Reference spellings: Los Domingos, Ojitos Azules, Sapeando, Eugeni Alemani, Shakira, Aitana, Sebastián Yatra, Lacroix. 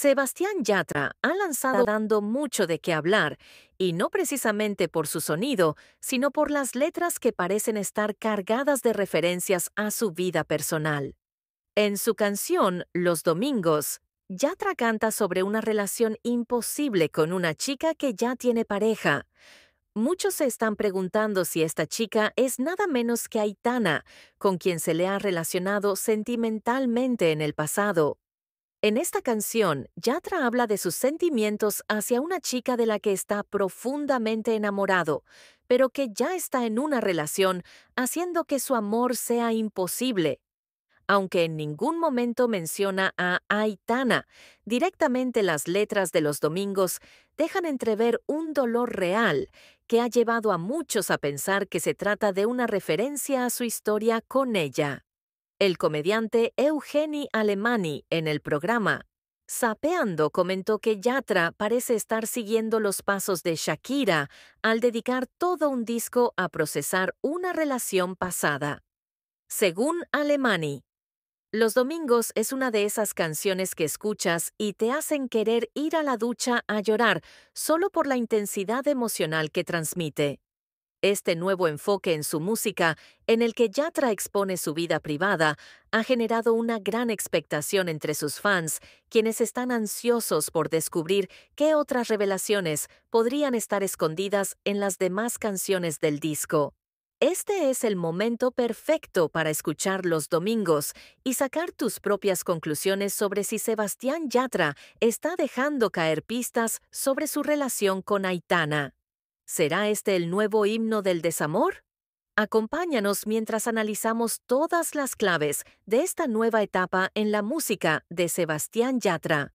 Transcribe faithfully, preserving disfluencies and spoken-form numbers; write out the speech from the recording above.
Sebastián Yatra ha lanzado dando mucho de qué hablar, y no precisamente por su sonido, sino por las letras que parecen estar cargadas de referencias a su vida personal. En su canción Los Domingos, Yatra canta sobre una relación imposible con una chica que ya tiene pareja. Muchos se están preguntando si esta chica es nada menos que Aitana, con quien se le ha relacionado sentimentalmente en el pasado. En esta canción, Yatra habla de sus sentimientos hacia una chica de la que está profundamente enamorado, pero que ya está en una relación, haciendo que su amor sea imposible. Aunque en ningún momento menciona a Aitana, directamente las letras de Los Domingos dejan entrever un dolor real que ha llevado a muchos a pensar que se trata de una referencia a su historia con ella. El comediante Eugeni Alemani, en el programa Sapeando, comentó que Yatra parece estar siguiendo los pasos de Shakira al dedicar todo un disco a procesar una relación pasada. Según Alemani, Los Domingos es una de esas canciones que escuchas y te hacen querer ir a la ducha a llorar solo por la intensidad emocional que transmite. Este nuevo enfoque en su música, en el que Yatra expone su vida privada, ha generado una gran expectación entre sus fans, quienes están ansiosos por descubrir qué otras revelaciones podrían estar escondidas en las demás canciones del disco. Este es el momento perfecto para escuchar Los Domingos y sacar tus propias conclusiones sobre si Sebastián Yatra está dejando caer pistas sobre su relación con Aitana. ¿Será este el nuevo himno del desamor? Acompáñanos mientras analizamos todas las claves de esta nueva etapa en la música de Sebastián Yatra.